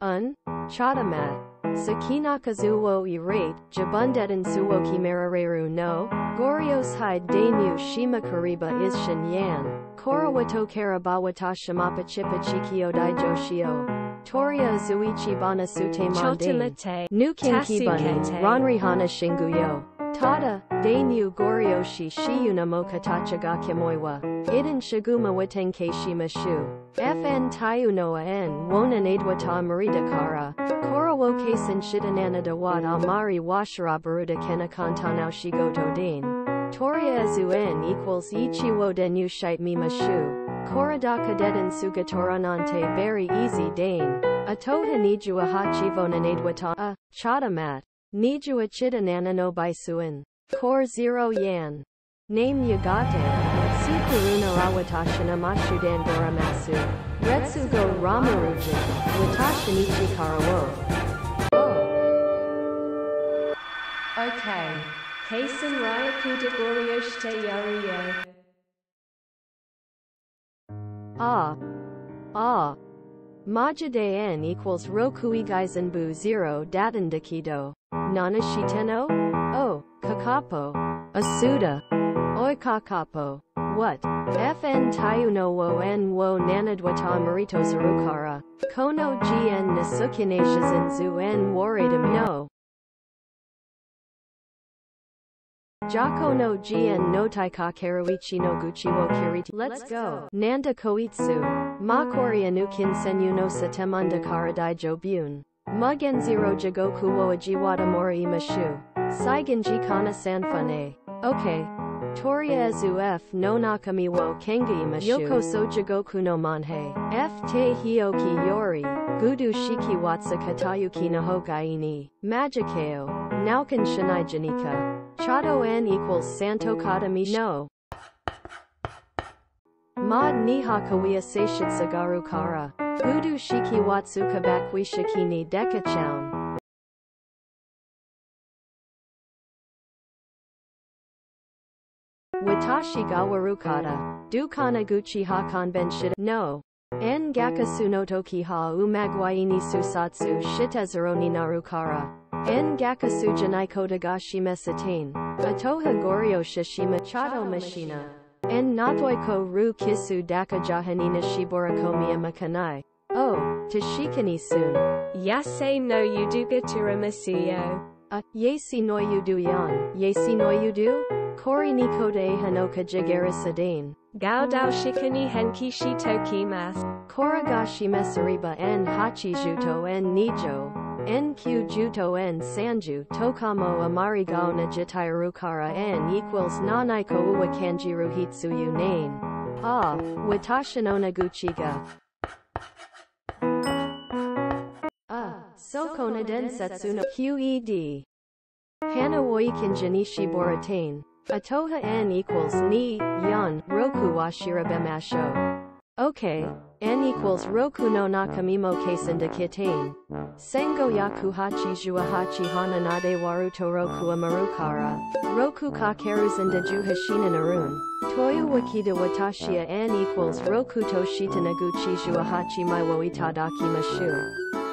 un, chadamat, sakinakazuwo irate, jabundetan suwokimareru no, gorios hide dainu shima kariba ishin yan, korawatokara bawata shimapachipachikiyo daijoshio. Toria Zuichi Bana Sutemande, Nukinki Bani, Ranrihana Shinguyo, Tada, Dainu Goryoshi Shiyunamo Katachaga Kimoiwa, Iden Shiguma Watenke Shimashu, FN Tayunoa N Wonan Adwata Maridakara, Korowo Kasen Shidanana Dawada Mari Washarabaruda Kenakantanao Shigoto Dane, Toria Zuen equals Ichiwo Denu Shite Mimashu. Koradaka dedan sugatoranante very easy dane. Atoha nijua hachivona nadwata a, chadamat. Nijua chidanana no baisuin. Kor 0 yan. Name yagate. Si karuna rawatashana mashudan doramasu. Retsugo ramarujin. Watashinichi karawo. Oh. Okay. Kaisen Ryaku de Goryoshite Yaruyo. Ah. Ah. Majide-en equals Rokui Gaizenbu 0 Datendakido. Nanashiteno? Oh, Kakapo. Asuda. Oi Kakapo. What? FN Tayuno wo en wo nanadwata marito zarukara. Kono gn nasukinashazinzu en waradam no. Jako no gn no taika karuichi no guchi wo kiriti. Let's go. Nanda koitsu. Makori anu kinsenyu no satemanda karadai jobun. Mugen zero jigoku wo ajiwada mori imashu. Saigenji kana sanfune. Okay. Toria ezu f no nakami wo kenga imashu. Yoko so jigoku no manhe. F te hioki yori. Gudu shiki watsa katayuki no hokaini. Magikeo. Naukan shinai janika. Chado n equals santo katami no. Mod nihakawiya seishit sagaru kara. Gudu shiki watsu kabakwi shikini dekachown. Watashi gawarukata. Dukana guchi hakanben shita no. En gakasu no toki ha umagwaini susatsu shitazuroni narukara. En gakasu janaiko dagashi mesatane. Atoha goryo shishima chado mashina. En natoiko ru kisu daka jahanina shiborakomiya makanai. Oh, tashikani soon. Yase no yuduga tiramasuyo. Yase no yudu yan. Yase no yudu? Kori nikode hanoka jigarisadane. Gaudao shikani henki shitokimasu. Koragashi mesariba en hachijuto en nijo. NQ Juto N Sanju Tokamo Amari Gaona Jitairukara N equals Nanaiko Uwa Kanjiru Hitsuyu Nane. Ah, Watashinona Guchiga. Ah, Sokona Densetsuno QED. Hanawoikin Janishi Boratane. Atoha N equals Ni, Yan, Roku Washirabemasho. Okay, n equals Roku no nakamimo kasenda kitane. Sengo yaku hachi juahachi hananade waruto roku amarukara. Roku kakeruzenda juhashina narun. Toyu wakida watashia n equals Roku toshita naguchi juahachi maiwo itadaki mashu.